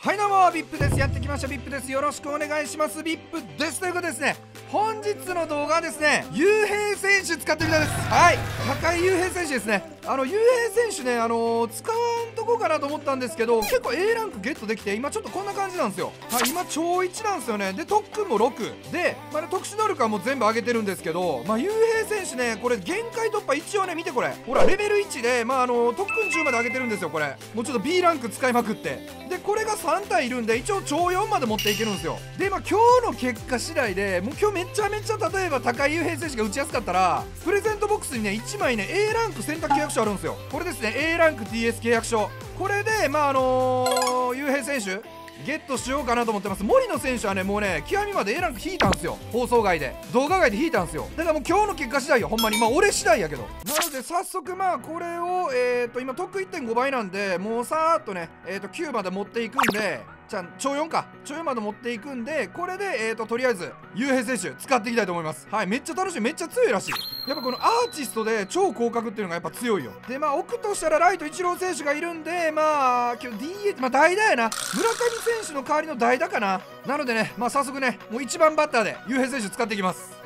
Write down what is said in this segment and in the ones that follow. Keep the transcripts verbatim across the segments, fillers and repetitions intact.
はいどうも、ブイアイピー です。やってきました、ブイアイピー です。よろしくお願いします、ブイアイピー です。ということでですね、本日の動画はですね、雄平選手使ってみたいです。はい、高井雄平選手ですね。あの、雄平選手ね、あのー、使わんとこうかなと思ったんですけど、結構 A ランクゲットできて、今ちょっとこんな感じなんですよ。はい、今、超いちなんですよね。で、特訓もろく。で、まあね、特殊能力はもう全部上げてるんですけど、まあ、雄平選手ね、これ、限界突破、一応ね、見てこれ。ほら、レベルいちで、まあ、あのー、特訓じゅうまで上げてるんですよ、これ。もうちょっと B ランク使いまくって。で、これがさんたいいるんで、一応超よんまで持っていけるんですよ。で、まあ、今日の結果次第で、もう今日めちゃめちゃ、例えば高井雄平選手が打ちやすかったら、プレゼントボックスにね、いちまいね、A ランク選択契約書あるんですよ。これですね、A ランク ティーエス 契約書。これで、まあ、あのー、雄平選手、ゲットしようかなと思ってます。森野選手はね、もうね、極みまで A ランク引いたんですよ。放送外で。動画外で引いたんですよ。だからもう今日の結果次第よ。ほんまに。まあ、俺次第やけど。なので、早速まあ、これを、えっと、今、得 いってんご 倍なんで、もうさーっとね、えっと、きゅうまで持っていくんで、じゃあ、超よんか。超よんまで持っていくんで、これで、えーと、とりあえず、雄平選手、使っていきたいと思います。はい、めっちゃ楽しい。めっちゃ強いらしい。やっぱこのアーティストで超広角っていうのがやっぱ強いよ。で、まあ、奥としたらライトイチロー選手がいるんで、まあ、今日 ディーエー、まあ、代打やな。村上選手の代わりの代打かな。なのでね、まあ、早速ね、もういちばんバッターで、雄平選手使っていきます。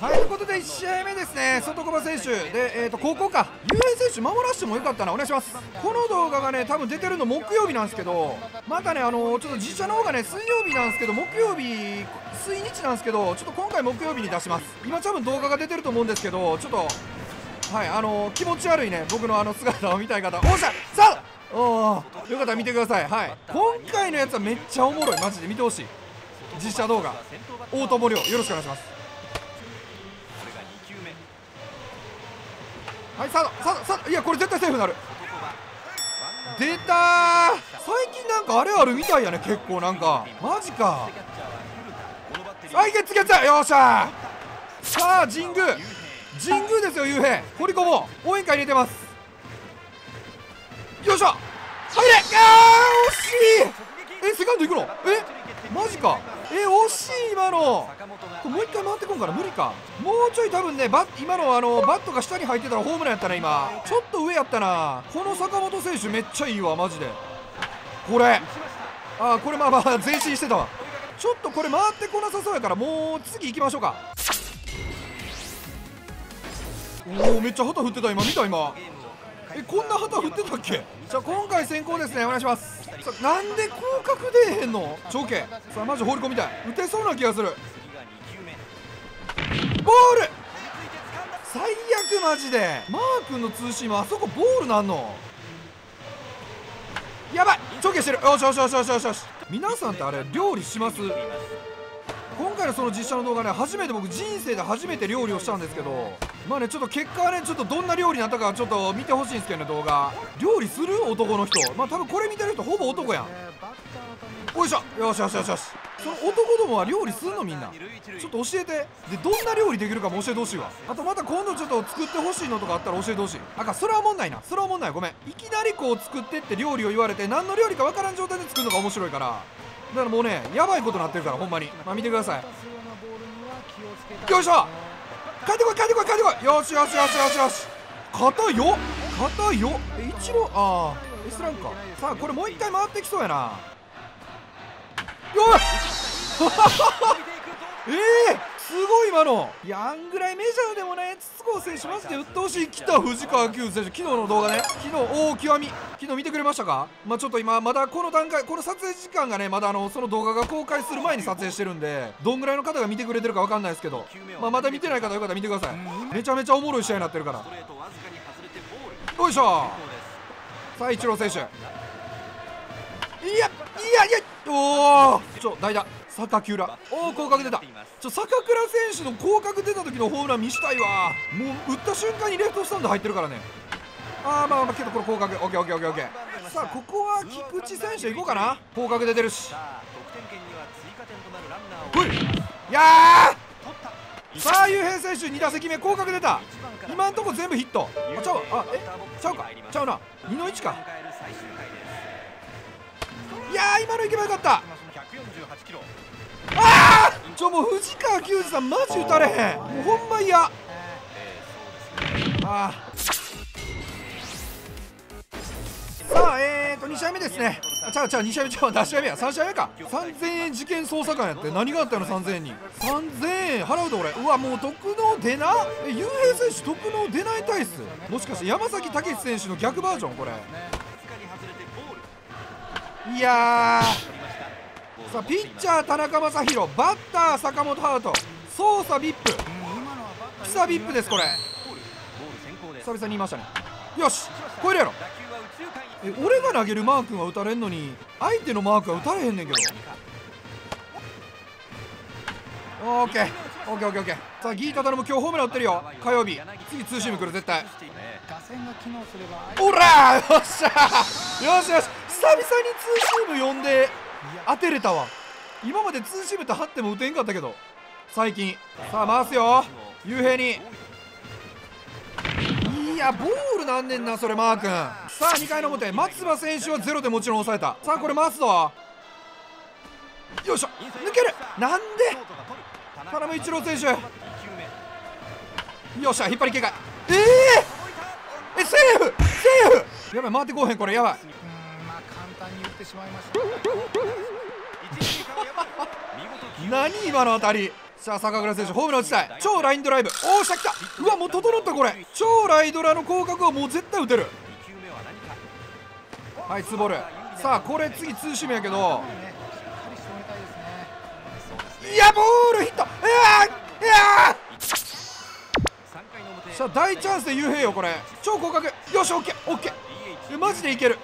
はい、ということでいち試合目ですね、外駒選手で、えーと、高校か、雄平選手、守らせてもよかったな、お願いします。この動画がね、多分出てるの木曜日なんですけど、またね、あのー、ちょっと実写の方がね、水曜日なんですけど、木曜日、水日なんですけど、ちょっと今回、木曜日に出します。今、多分動画が出てると思うんですけど、ちょっと、はい、あのー、気持ち悪いね、僕のあの姿を見たい方、おっしゃ、さあ、おー、よかったら見てください、はい、今回のやつはめっちゃおもろい、マジで見てほしい、実写動画、大友亮、よろしくお願いします。はい、サード、サード、サード、いや、これ絶対セーフになる。出たー。最近なんかあれあるみたいやね、結構なんか。マジか。はい、ゲッツゲッツ、よっしゃー。さあ、神宮。神宮ですよ、雄平。掘り込もう。応援会入れてます。よいしょ。入れ。あー、惜しい。え、セカンド行くの？え、マジか。え、惜しい、今の。これもう一回回ってこんから無理か。もうちょい多分ね、バッ今のあのバットが下に入ってたらホームランやったな、今。ちょっと上やったな。この坂本選手めっちゃいいわ、マジで。これ。あ、これまあまあ、前進してたわ。ちょっとこれ回ってこなさそうやから、もう次行きましょうか。おお、めっちゃ旗振ってた、今、見た、今。え、こんな旗振ってたっけ？じゃあ今回先行ですね、お願いします。さあ、なんで広角出えへんの長径。さあ、マジ放り込みたい。打てそうな気がする。ボール。最悪、マジで。マー君のツーシーム、あそこボールなんのやばい。長径してる。よしよしよしよしよしよし。皆さんってあれ料理します？今回のその実写の動画ね、初めて僕人生で初めて料理をしたんですけど、まあね、ちょっと結果はね、ちょっとどんな料理になったかちょっと見てほしいんですけどね、動画。料理する男の人。まあ多分これ見てる人ほぼ男やん。おいしょ。よしよしよしよし。その男どもは料理するの、みんな。ちょっと教えて。で、どんな料理できるかも教えてほしいわ。あとまた今度ちょっと作ってほしいのとかあったら教えてほしい。あか、それはおもんないな。それはおもんない。ごめん。いきなりこう作ってって料理を言われて、何の料理かわからん状態で作るのが面白いから。だからもうね、やばいことになってるから、ほんまに。まあ見てください。よいしょ。帰ってこい帰ってこい帰ってこい。よしよしよしよしよし。硬いよ硬いよ。え、一郎、ああ S ランクか。さあ、これもう一回回ってきそうやな。よっええー、すごい今の。いや、あんぐらいメジャーでもね、筒香選手マジで打ってほしい。来た、藤川球児選手。昨日の動画ね、昨日、おお、極み。昨日見てくれましたか？まあちょっと今、まだこの段階、この撮影時間がね、まだあの、その動画が公開する前に撮影してるんで、どんぐらいの方が見てくれてるかわかんないですけど、まあまだ見てない方よかったら見てください。めちゃめちゃおもろい試合になってるから。よいしょ。さあ、イチロー選手。いや、いやいや、おお、ちょ、代打。坂倉。おお、広角出た。ちょ、坂倉選手の広角出た時のホームラン見したいわ。もう打った瞬間にレフトスタンド入ってるからね。あー、まあまあけどこれ広角。オッケーオッケーオッケーオッケー。さあ、ここは菊池選手いこうかな。広角出てるし。ほい。いやー。さあ、雄平選手に打席目広角出た。今んとこ全部ヒット。あ、ちゃうわ。あ、え、ちゃうか。ちゃうな。にのいちか。いやー、今のいけばよかった。あー、ちょ、もう藤川球児さんマジ打たれへん。もうほんま嫌。ああ、さあ、えーに試合目ですね。ちゃうちゃう、に試合目ちゃう、何試合目や、さん試合目か。さんぜんえん事件捜査官やって、何があったのさんぜんえんに。さんぜんえん払うで俺。うわ、もう得能出な、え、雄平選手得能出ない体質、もしかして山崎武史選手の逆バージョンこれ。いやー、さあピッチャー田中将大、バッター坂本勇人、操作 ブイアイピー、 ピサ ブイアイピー ですこれ。久々に言いましたね。よし、これやろ。え、俺が投げるマー君は打たれんのに相手のマークは打たれへんねんけど。オーケーオーケーオーケーオーケー。さあギータ頼む、今日ホームラン打ってるよ。火曜日次ツーシーム来る絶対。オラー、よっしゃー、よしよし、久々にツーシーム呼んで当てれたわ。今までツーシームって張っても打てんかったけど最近。さあ回すよ雄平に。いやボールなんねんなそれマー君。さあにかいの表、松葉選手はゼロでもちろん抑えた。さあこれ回すぞ、よいしょ、抜ける、なんで田中一郎選手、よっしゃ引っ張り警戒、ええー、え、セーフセーフ、やばい回ってこうへんこれ、やばい。何今の当たり。さあ坂倉選手ホームラン打ちたい、超ラインドライブ、おお、しゃ来た、うわもう整ったこれ、超ライドラの広角はもう絶対打てる。はい、ツーボール。さあこれ次ツーシームやけど、いやボールヒット、いやいやー、さあ大チャンスで雄平よこれ、超広角、よし、オッケーオッケー、マジでいける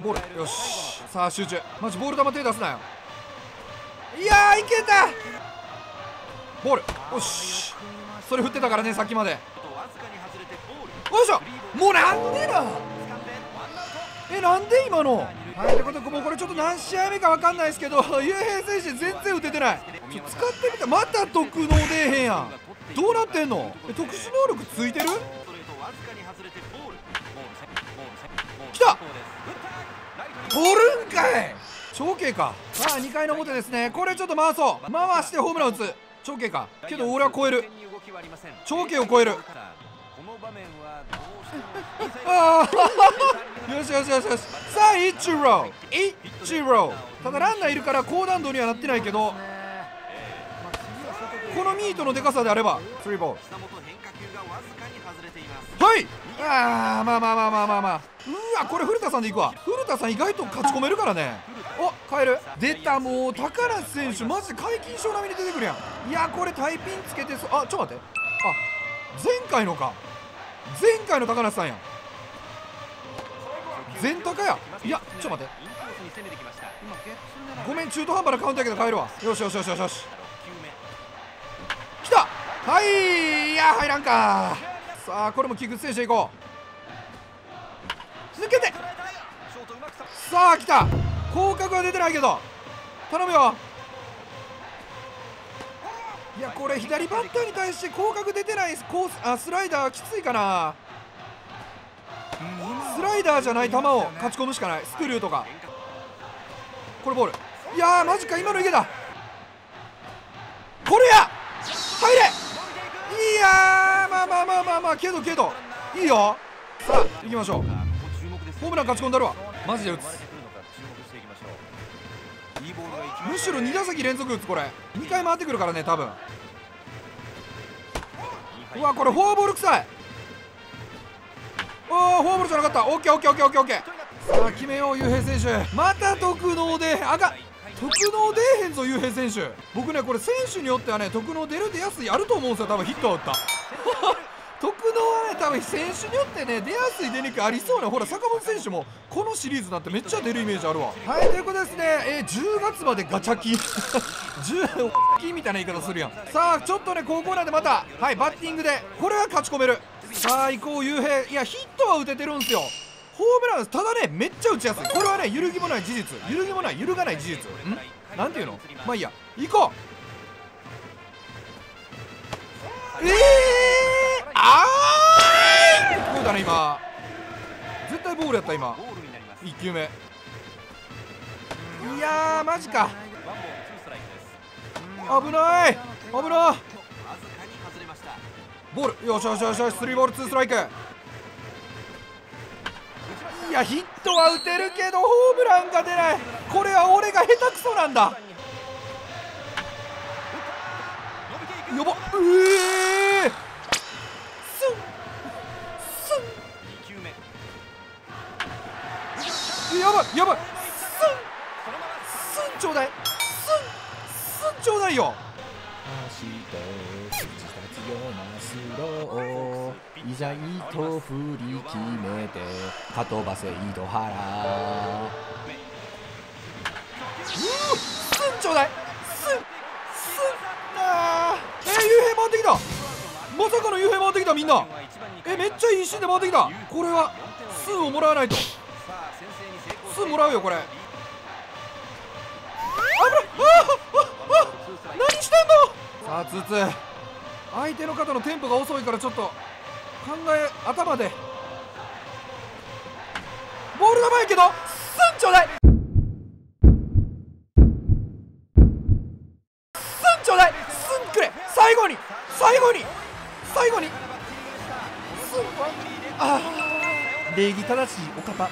ボール、よし、さあ集中、マジボール球手出すなよ。いやー、いけたボール、よし、それ振ってたからねさっきまで。よいしょ、もうなんでな、え、なんで今の。はい、ということでもうこれちょっと何試合目かわかんないですけど、雄平選手全然打ててない。ちょ、使ってみた、また特能出えへんやん、どうなってんの、え、特殊能力ついてる、きた、取るんかい、長径か。さあにかいの表ですね、これちょっと回そう、回してホームラン打つ、長径かけど俺は超える、長径を超える、ああよしよしよしよし。さあイチローイチロー、ただランナーいるから高弾道にはなってないけど、このミートのでかさであればスリーボール。はい、ああまあまあまあまあまあまあ、うわこれ古田さんでいくわ、古田さん意外と勝ち込めるからね。お、変える、出た、もう高梨選手マジで皆勤賞並みに出てくるやん。いやこれタイピンつけて、そ、あちょっと待って、あ前回のか、前回の高梨さんやん、前高や、いやちょっと待って、ごめん中途半端なカウンターやけど変えるわ、よしよしよしよしよし、きた、はい、いや入らんか。さあこれも菊池選手いこう、抜けて、さあきた、広角は出てないけど頼むよ。いやこれ左バッターに対して広角出てないコース、あスライダーきついかな、スライダーじゃない球を勝ち込むしかない、スクリューとか。これボール、いやーマジか今の、いけたこれや、入れ、いやーまあまあまあまあまあ、けどけどいいよ。さあ行きましょう、ホームラン勝ち込んだるわマジで打つ、むしろに打席連続打つこれ、にかい回ってくるからね多分。うわこれフォアボール臭い、おーフォアボールじゃなかった、オッケーオッケーオッケーオッケーオッケー。さあ決めよう雄平選手、また特能で、あかん、特能出えへんぞ雄平選手。僕ねこれ選手によってはね特能出る出やすいあると思うんですよ、多分ヒット打った特能はね多分選手によってね出やすい出にくいありそうな、ほら坂本選手もこのシリーズなんてめっちゃ出るイメージあるわ。はい、ということですね、えー、じゅうがつまでガチャキじゅうキみたいな言い方するやん。さあちょっとね高校なんでまた、はい、バッティングでこれは勝ち込める。さあ行こう雄平、いやヒットは打ててるんすよ、ホームランただねめっちゃ打ちやすい、これはね揺るぎもない事実、揺るぎもない、揺るがない事実ん、なんていうの、まあいいや、行こう、ええーあー、こうだね今絶対ボールやった今、いっきゅうめ、いやーマジか、危ない危ない、ボール、よしよしよしよし、スリーボールツーストライク、いいやヒットは打てるけどホームランが出ない。これは俺が下手くそなんだ。やばっ、えー、スンスン、やばいやばい、スンスンちょうだい、スンスンちょうだいよ。いざいと振り決めてかとばせ井戸原、うーすんちょうだい、すんすんなー。えー、幽閉回ってきた、まさかの幽閉回ってきた。みんなえー、めっちゃいいシーンで回ってきた。これはスンをもらわないと。スンもらうよこれ。あぶら、あああ、何してんの。さあツーツー、相手の方のテンポが遅いからちょっと考え頭で。ボールが前けどスンちょうだい、スンちょうだい、スンくれ、最後に最後に最後にスン。ああ礼儀正しいお方。